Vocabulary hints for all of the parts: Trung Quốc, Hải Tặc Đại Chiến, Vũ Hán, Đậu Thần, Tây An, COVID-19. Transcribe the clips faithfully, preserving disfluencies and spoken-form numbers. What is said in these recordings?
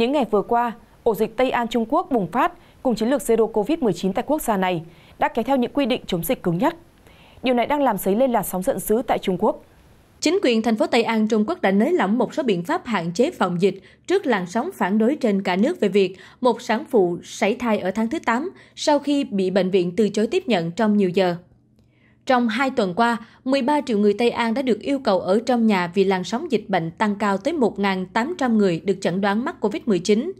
Những ngày vừa qua, ổ dịch Tây An Trung Quốc bùng phát cùng chiến lược Zero Covid mười chín tại quốc gia này đã kéo theo những quy định chống dịch cứng nhắc. Điều này đang làm dấy lên làn sóng giận dữ tại Trung Quốc. Chính quyền thành phố Tây An Trung Quốc đã nới lỏng một số biện pháp hạn chế phòng dịch trước làn sóng phản đối trên cả nước về việc một sản phụ sảy thai ở tháng thứ tám sau khi bị bệnh viện từ chối tiếp nhận trong nhiều giờ. Trong hai tuần qua, mười ba triệu người Tây An đã được yêu cầu ở trong nhà vì làn sóng dịch bệnh tăng cao tới một nghìn tám trăm người được chẩn đoán mắc Covid mười chín.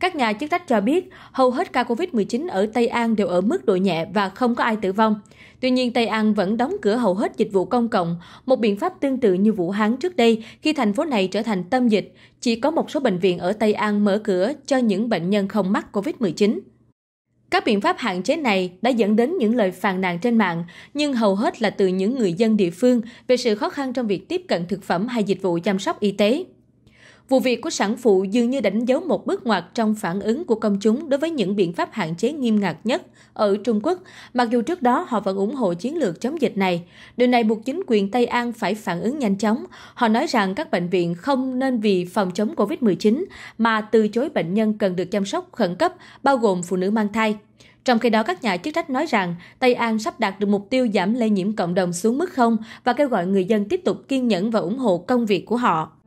Các nhà chức trách cho biết, hầu hết ca Covid mười chín ở Tây An đều ở mức độ nhẹ và không có ai tử vong. Tuy nhiên, Tây An vẫn đóng cửa hầu hết dịch vụ công cộng, một biện pháp tương tự như Vũ Hán trước đây khi thành phố này trở thành tâm dịch. Chỉ có một số bệnh viện ở Tây An mở cửa cho những bệnh nhân không mắc Covid mười chín. Các biện pháp hạn chế này đã dẫn đến những lời phàn nàn trên mạng, nhưng hầu hết là từ những người dân địa phương về sự khó khăn trong việc tiếp cận thực phẩm hay dịch vụ chăm sóc y tế. Vụ việc của sản phụ dường như đánh dấu một bước ngoặt trong phản ứng của công chúng đối với những biện pháp hạn chế nghiêm ngặt nhất ở Trung Quốc, mặc dù trước đó họ vẫn ủng hộ chiến lược chống dịch này. Điều này buộc chính quyền Tây An phải phản ứng nhanh chóng. Họ nói rằng các bệnh viện không nên vì phòng chống Covid mười chín mà từ chối bệnh nhân cần được chăm sóc khẩn cấp, bao gồm phụ nữ mang thai. Trong khi đó, các nhà chức trách nói rằng Tây An sắp đạt được mục tiêu giảm lây nhiễm cộng đồng xuống mức không và kêu gọi người dân tiếp tục kiên nhẫn và ủng hộ công việc của họ.